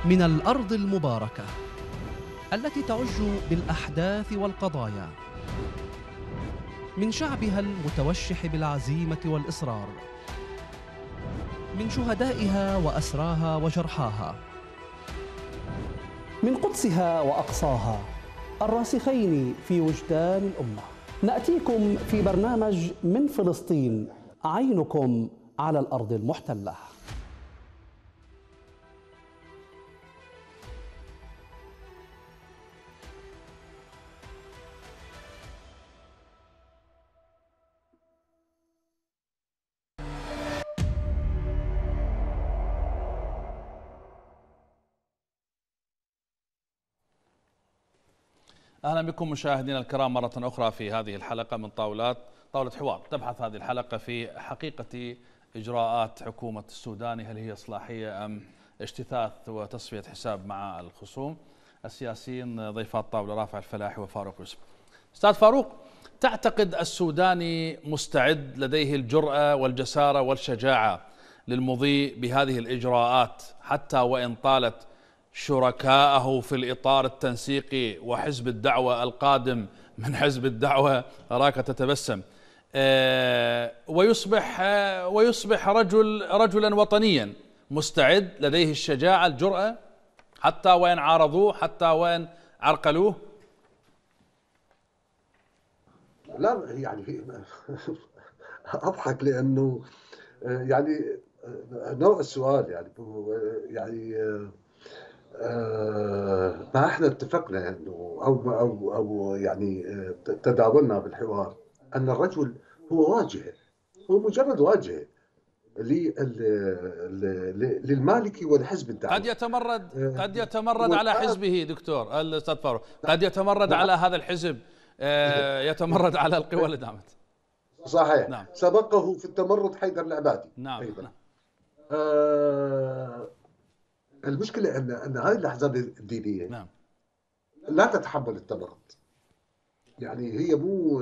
من الأرض المباركة التي تعج بالأحداث والقضايا، من شعبها المتوشح بالعزيمة والإصرار، من شهدائها وأسراها وجرحاها، من قدسها وأقصاها الراسخين في وجدان الأمة، نأتيكم في برنامج من فلسطين، عينكم على الأرض المحتلة. أهلا بكم مشاهدينا الكرام مرة أخرى في هذه الحلقة من طاولة حوار. تبحث هذه الحلقة في حقيقة إجراءات حكومة السوداني، هل هي إصلاحية أم اجتثاث وتصفية حساب مع الخصوم السياسيين ضيفات الطاولة رافع الفلاحي وفاروق يوسف. أستاذ فاروق، تعتقد السوداني مستعد لديه الجرأة والجسارة والشجاعة للمضي بهذه الإجراءات حتى وإن طالت شركائه في الإطار التنسيقي وحزب الدعوة القادم من حزب الدعوة أراك تتبسم ويصبح رجلا وطنيا مستعد لديه الشجاعة الجرأة حتى وإن عارضوه حتى وإن عرقلوه؟ لا يعني أضحك لأنه يعني نوع السؤال يعني ما احنا اتفقنا انه او يعني تداولنا بالحوار ان الرجل هو واجهه، هو مجرد واجهه للمالكي والحزب الدعوة. قد يتمرد على حزبه دكتور الاستاذ فاروق، قد يتمرد على هذا الحزب، يتمرد على القوى اللي دعمت. صحيح. نعم. سبقه في التمرد حيدر العبادي. نعم. ايضا نعم. المشكله ان هذه الاحزاب الدينيه نعم لا تتحمل التمرد. يعني هي مو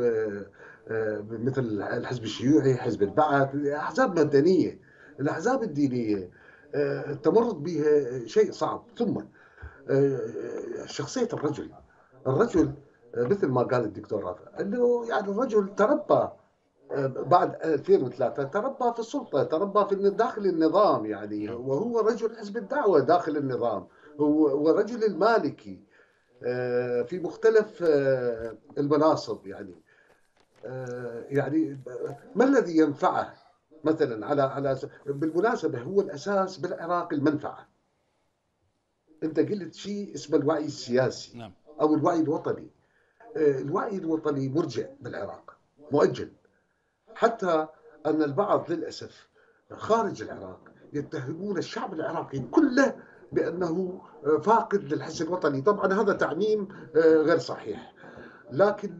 مثل الحزب الشيوعي، حزب البعث، احزاب مدنيه. الاحزاب الدينيه التمرد بها شيء صعب. ثم شخصيه الرجل مثل ما قال الدكتور رافع انه يعني الرجل تربى بعد 2003، تربى في السلطه، تربى في داخل النظام، يعني وهو رجل حزب الدعوه داخل النظام، هو رجل المالكي في مختلف المناصب. يعني ما الذي ينفعه مثلا على بالمناسبه هو الاساس بالعراق المنفعه. انت قلت شيء اسمه الوعي السياسي او الوعي الوطني. الوعي الوطني مرجع بالعراق، مؤجل، حتى أن البعض للأسف خارج العراق يتهمون الشعب العراقي كله بأنه فاقد للحس الوطني. طبعا هذا تعميم غير صحيح، لكن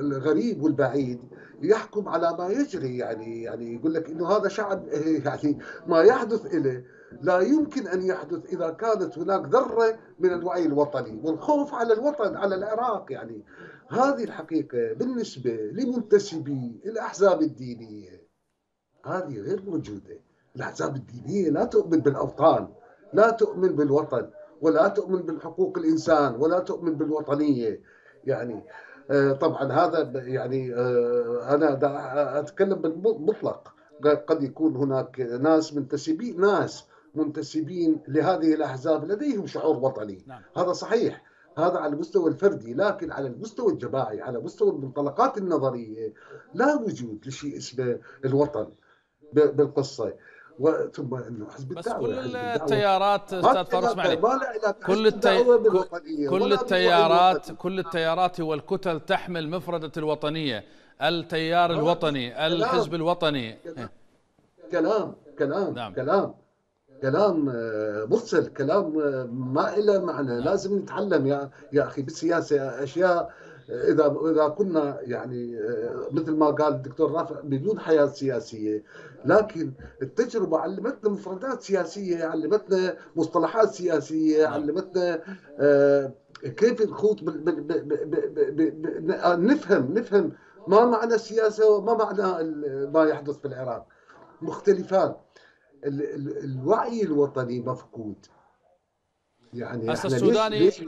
الغريب والبعيد يحكم على ما يجري. يعني يقول لك أنه هذا شعب، يعني ما يحدث إليه لا يمكن أن يحدث إذا كانت هناك ذرة من الوعي الوطني والخوف على الوطن، على العراق. يعني هذه الحقيقة بالنسبة لمنتسبي الأحزاب الدينية هذه غير موجودة. الأحزاب الدينية لا تؤمن بالأوطان، لا تؤمن بالوطن، ولا تؤمن بالحقوق الإنسان، ولا تؤمن بالوطنية. يعني طبعا هذا يعني أنا أتكلم بالمطلق. قد يكون هناك ناس منتسبين لهذه الأحزاب لديهم شعور وطني. نعم. هذا صحيح، هذا على المستوى الفردي، لكن على المستوى الجماعي، على مستوى المنطلقات النظرية لا وجود لشيء اسمه الوطن بالقصة. ثم انه حزب الدعوة، بس كل التيارات استاذ فاروق اسمعني، كل التيارات والكتل تحمل مفردة الوطنية. التيار الوطني، الحزب الوطني، كلام مرسل، كلام ما إلى معنى. لازم نتعلم يا أخي بالسياسة أشياء. إذا كنا يعني مثل ما قال الدكتور رافع بدون حياة سياسية، لكن التجربة علمتنا مفردات سياسية، علمتنا مصطلحات سياسية، علمتنا كيف نخوض نفهم ما معنى السياسة وما معنى ما يحدث في العراق. مختلفان. الوعي الوطني مفقود. يعني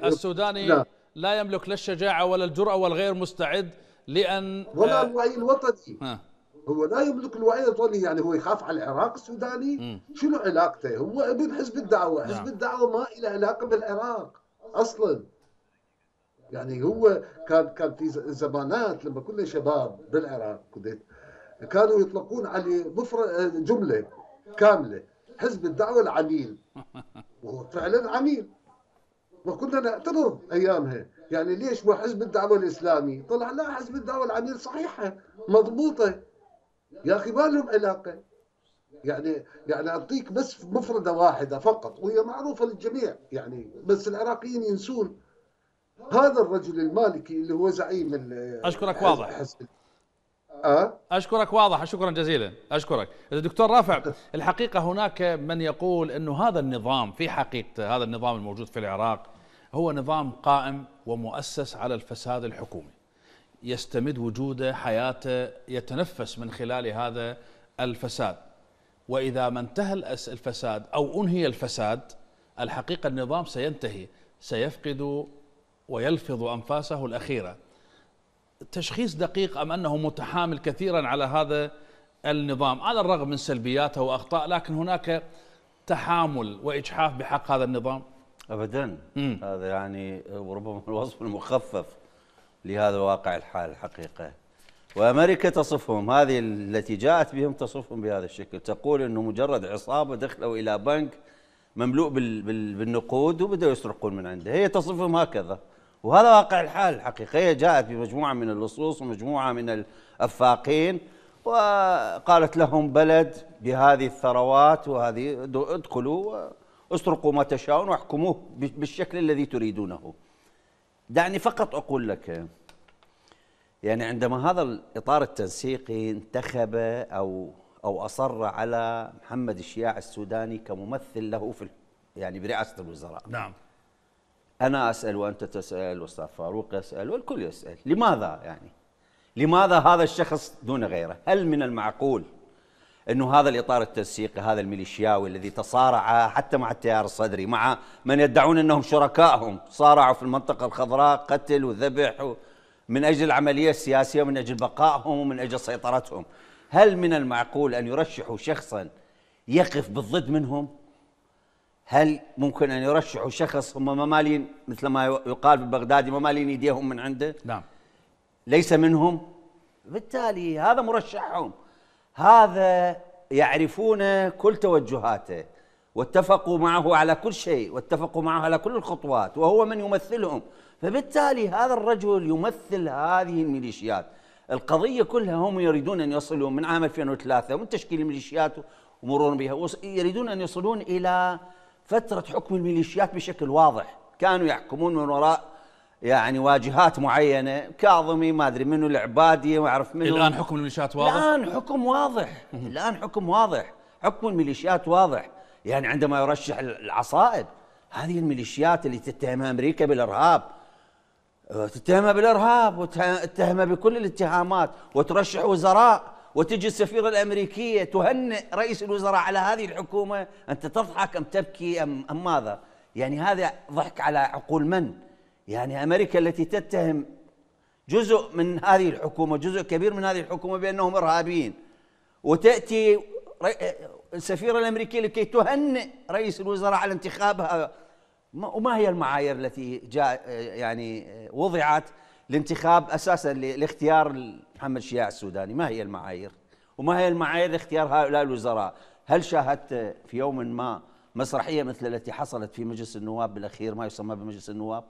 السوداني لا يملك لا الشجاعة ولا الجرأة، والغير مستعد لأن ولا الوعي الوطني. هو لا يملك الوعي الوطني. يعني هو يخاف على العراق السوداني؟ شنو علاقته؟ هو ابن حزب الدعوة. حزب الدعوة ما له علاقة بالعراق أصلا. يعني هو كان في زمانات لما كنا شباب بالعراق كانوا يطلقون عليه جملة كاملة، حزب الدعوة العميل، وهو فعلا عميل، وكنا نعترض أيامها. يعني ليش هو حزب الدعوة الإسلامي؟ طلع لا، حزب الدعوة العميل صحيحة مضبوطة. يا أخي ما لهم علاقة. يعني أعطيك بس مفردة واحدة فقط وهي معروفة للجميع، يعني بس العراقيين ينسون. هذا الرجل المالكي اللي هو زعيم. أشكرك، واضح. اشكرك واضح، شكرا جزيلا، اشكرك دكتور رافع. الحقيقه هناك من يقول انه هذا النظام، في حقيقه هذا النظام الموجود في العراق هو نظام قائم ومؤسس على الفساد الحكومي، يستمد وجوده، حياته، يتنفس من خلال هذا الفساد. واذا ما انتهى الفساد او انهي الفساد، الحقيقه النظام سينتهي، سيفقد ويلفظ انفاسه الاخيره. تشخيص دقيق أم أنه متحامل كثيرا على هذا النظام على الرغم من سلبياته وأخطاء، لكن هناك تحامل وإجحاف بحق هذا النظام؟ أبدا، هذا يعني وربما الوصف المخفف لهذا واقع الحال الحقيقة. وأمريكا تصفهم، هذه التي جاءت بهم تصفهم بهذا الشكل، تقول أنه مجرد عصابة دخلوا إلى بنك مملوء بالنقود وبدأوا يسرقون من عنده، هي تصفهم هكذا، وهذا واقع الحال الحقيقي. جاءت بمجموعة من اللصوص ومجموعة من الأفاقين وقالت لهم بلد بهذه الثروات وهذه، ادخلوا واسرقوا ما تشاؤون واحكموه بالشكل الذي تريدونه. دعني فقط أقول لك، يعني عندما هذا الإطار التنسيقي انتخب أو أصر على محمد الشياع السوداني كممثل له في يعني برئاسة الوزراء، نعم، أنا أسأل وأنت تسأل وأستاذ فاروق يسأل والكل يسأل، لماذا يعني؟ لماذا هذا الشخص دون غيره؟ هل من المعقول أنه هذا الإطار التنسيقي، هذا الميليشياوي الذي تصارع حتى مع التيار الصدري، مع من يدعون أنهم شركائهم، صارعوا في المنطقة الخضراء، قتل وذبح من أجل العملية السياسية، من أجل بقائهم ومن أجل سيطرتهم، هل من المعقول أن يرشحوا شخصا يقف بالضد منهم؟ هل ممكن أن يرشحوا شخص هم ممالين، مثل ما يقال بالبغدادي، ممالين يديهم من عنده؟ نعم، ليس منهم، بالتالي هذا مرشحهم، هذا يعرفون كل توجهاته واتفقوا معه على كل شيء واتفقوا معه على كل الخطوات وهو من يمثلهم، فبالتالي هذا الرجل يمثل هذه الميليشيات. القضية كلها هم يريدون أن يصلوا من عام 2003 ومن تشكيل الميليشيات ومرورا بها، يريدون أن يصلون إلى فترة حكم الميليشيات بشكل واضح. كانوا يحكمون من وراء يعني واجهات معينة، كاظمي، ما أدري منو، العبادي، ما أعرف منو. الآن حكم الميليشيات واضح؟ الآن حكم واضح، الآن حكم واضح، حكم الميليشيات واضح. يعني عندما يرشح العصائب، هذه الميليشيات اللي تتهمها أمريكا بالإرهاب، تتهمها بالإرهاب وتتهمها بكل الاتهامات، وترشح وزراء، وتجي السفيرة الأمريكية تهنئ رئيس الوزراء على هذه الحكومة، أنت تضحك أم تبكي أم ماذا؟ يعني هذا ضحك على عقول من؟ يعني أمريكا التي تتهم جزء من هذه الحكومة، جزء كبير من هذه الحكومة بأنهم إرهابيين، وتأتي السفيرة الأمريكية لكي تهنئ رئيس الوزراء على انتخابها. وما هي المعايير التي يعني وضعت لانتخاب أساساً لاختيار محمد الشياع السوداني؟ ما هي المعايير؟ وما هي المعايير لاختيار هؤلاء الوزراء؟ هل شاهدت في يوم ما مسرحية مثل التي حصلت في مجلس النواب بالأخير، ما يسمى بمجلس النواب؟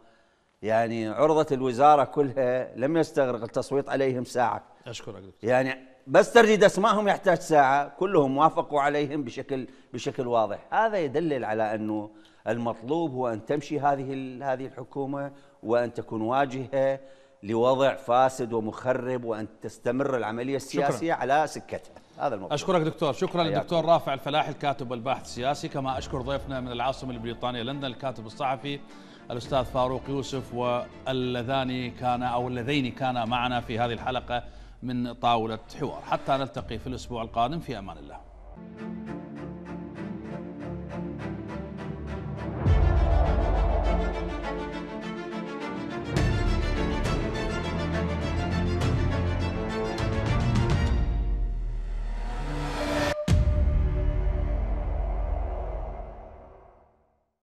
يعني عرضت الوزارة كلها، لم يستغرق التصويت عليهم ساعة. أشكرك. يعني بس ترديد أسمائهم يحتاج ساعة، كلهم وافقوا عليهم بشكل واضح. هذا يدلل على أنه المطلوب هو أن تمشي هذه الحكومة وأن تكون واجهة لوضع فاسد ومخرب، وأن تستمر العملية السياسية على سكتها. هذا الموضوع. أشكرك دكتور، شكرا للدكتور رافع الفلاحي الكاتب والباحث السياسي، كما أشكر ضيفنا من العاصمة البريطانية لندن الكاتب الصحفي الأستاذ فاروق يوسف، واللذين كانا معنا في هذه الحلقة من طاولة حوار. حتى نلتقي في الأسبوع القادم، في أمان الله.